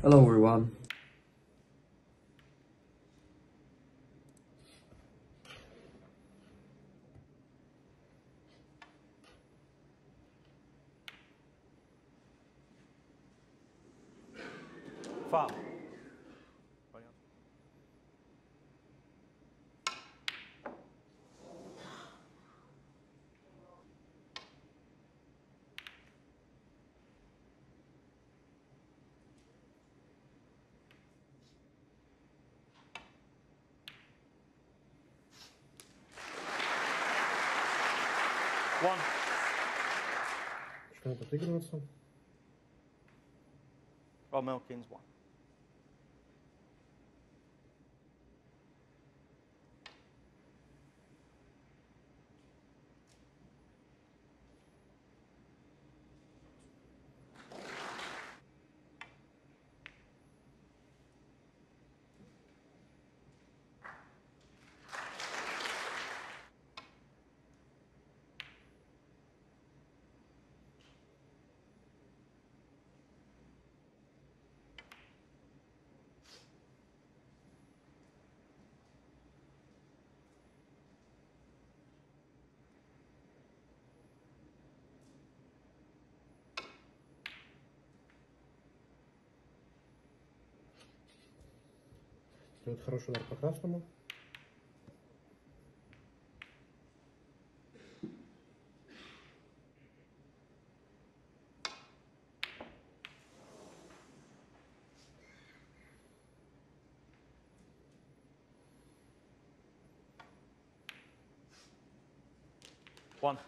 Hello everyone. Foul. One. Что-то отыгрывается. Rob Milkins, one. Будет хороший удар по красному. One.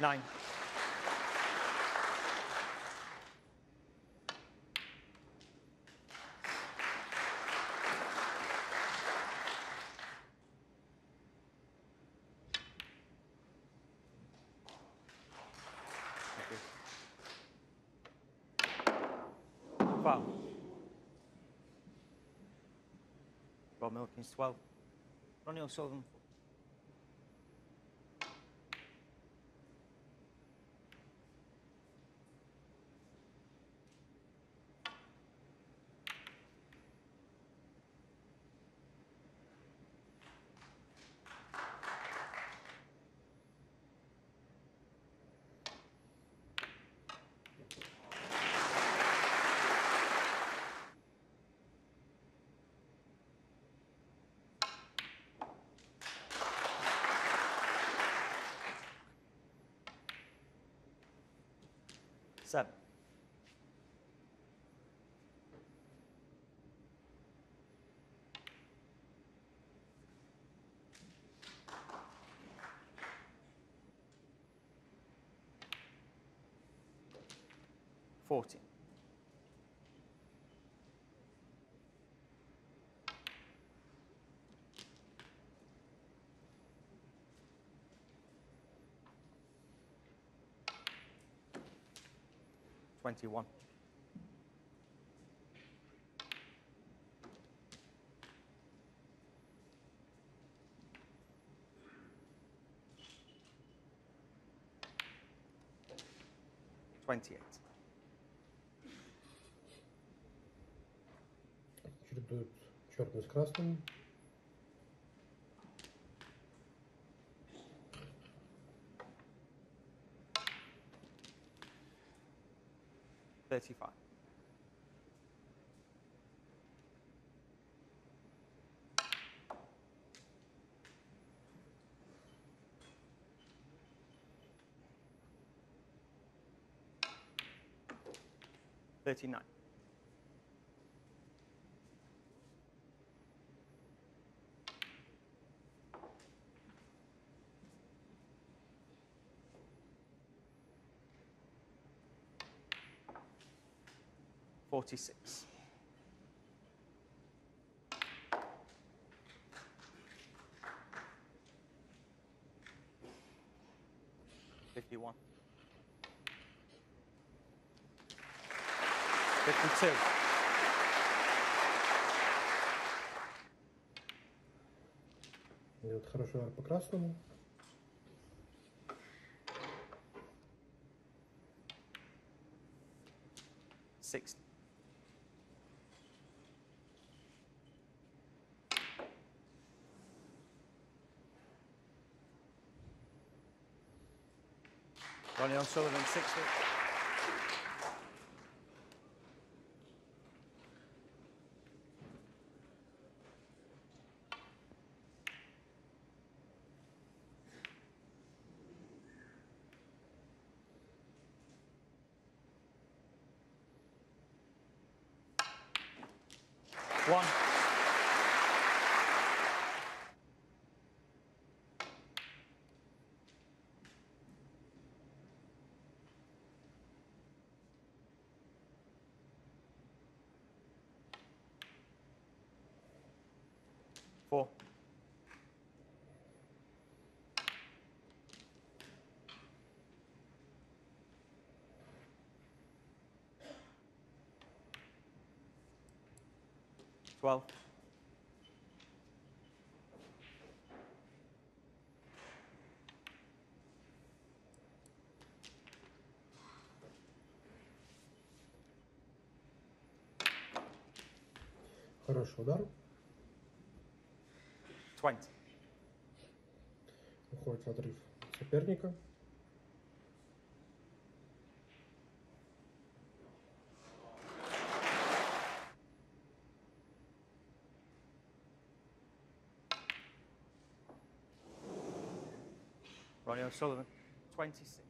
Nine. Wow. Rob Milkins, 12. Ronnie O'Sullivan. Seven. Fourteen. 21. Чередуют черный с красным. 35. Thirty-nine. 46. 51. 52. хороший удар по красному. Six. Ronnie O'Sullivan, 60. One. Four. Well. 12. Хороший удар. 20. Уходит в отрыв соперника. 26.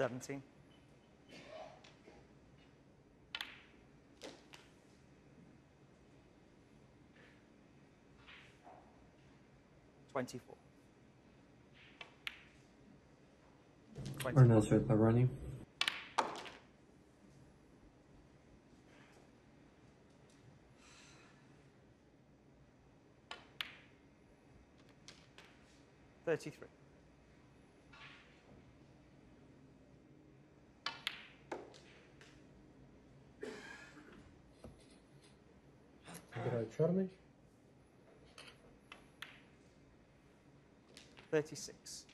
Seventeen. 24. 24. Ronnie. 33. 36.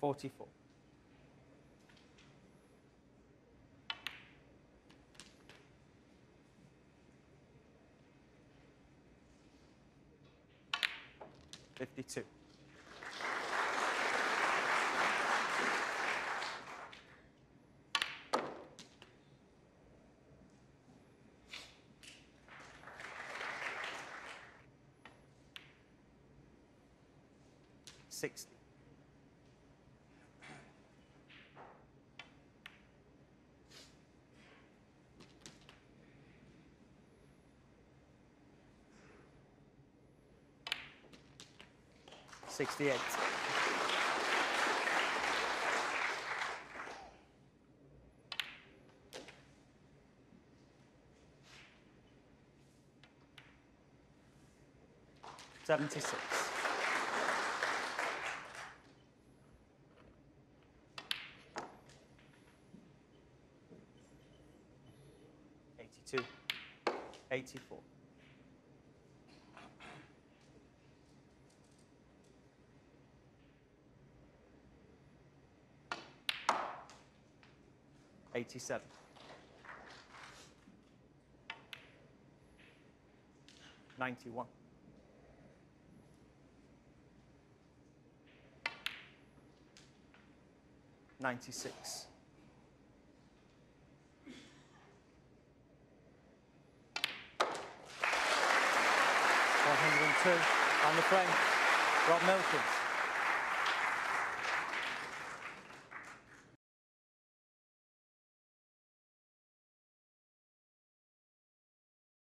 44. 52. Six. 68. 76. 82. 84. 87. 91. 96. 2002, and the French, Rob Milkins.